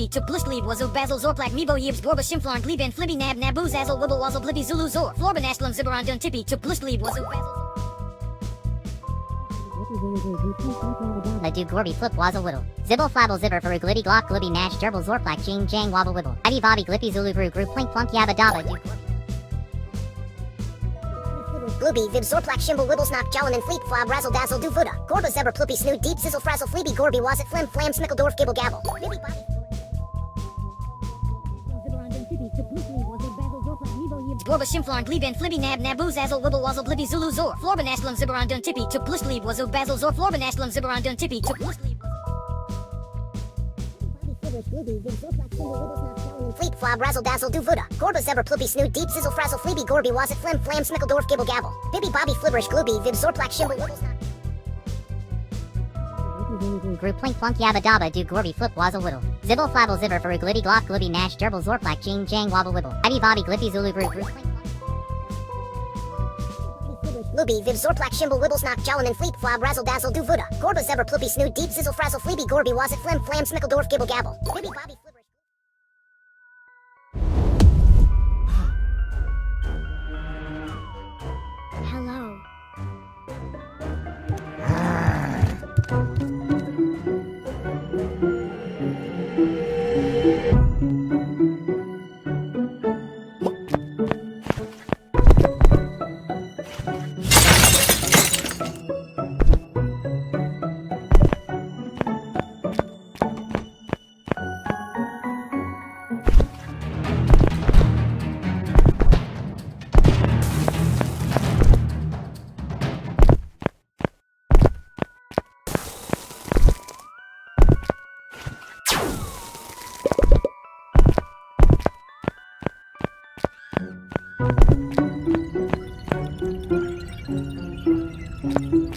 Blippi took Blishleave Wazoo Basil Zorplak Mebo Yibs Gorba Shimflarn Gleben Flibby Nab Nabu Zazzle Wibble Wazzle Blippi Zulu Zor Florban Ashlam Zibaran Dun Tippy took Blishleave Wazoo Basil Ladoo Gorby Flip Wazzle Whittle Zibble Flabble Zibber Veru Glitty Glock Glibby Nash Gerbil Zorplak Jing Jang Wobble Wibble Ivy Bobby Glippi Zulu Brew Group Plink Plunk Yabba Dabba Glooby, Vib, Zorplak, Shimble, Wibble, Snop, Jalaman, Fleep, Flab, Razzle, Dazzle, Do Voda, Gorba, Zebra, Ploopy, Snood, Deep, Sizzle, Frazzle, Fleeby, Gorby, Wazzit, Flim, Flam, Smickledorf, Gibble, Gabble. Bibby, Bobby. Gorba, Shimflarn, Gleben, Flibby, Nab, Nabu, Zazzle, Wibble, Wazzle, Blibby, Zulu, Zor, Florban, Ashlam, Zibaran, Dun, Tippy, Took, Blishleave, Wazoo, Basil, Zor, Florban, Ashlam, Zibaran, Dun, Tippy, Took, Blishleave, Fleep, Flab, Razzle, Dazzle, Do Voda, Gorba, Zebra, Ploopy, Snood, Deep, Sizzle, Frazzle, Fleeby, Gorby, Wazzit, Flim, Flam, Smickledorf, Gibble, Gabble, Bibby, Bobby, Flibberish, Glooby, Vib, Zorplak, Shimble, Group, Plink, Plunk, Yabba, Dabba, Do, Gorby, Flip, Wazzle, Whittle, Zibble, Flabble, Zibber, Veru, Glitty, Glock, Glooby, Nash, Gerbil, Zorplak, Jing, Jang, Wobble, Wibble, Ivy, Bobby, Glippi, Zulu, Group, Glooby, Vib, Zorplak, Shimble, Wibble, Snock, Jalaman, Fleep, Flab, Razzle, Dazzle, Do Voda, Gorba, Zebra, Ploopy, Snood, Deep, Sizzle, Frazzle, Fleeby, Gorby, Wazzit, Flim, Flam, Smickledorf, Gibble, Gabble, Bibby, Bobby, Hello.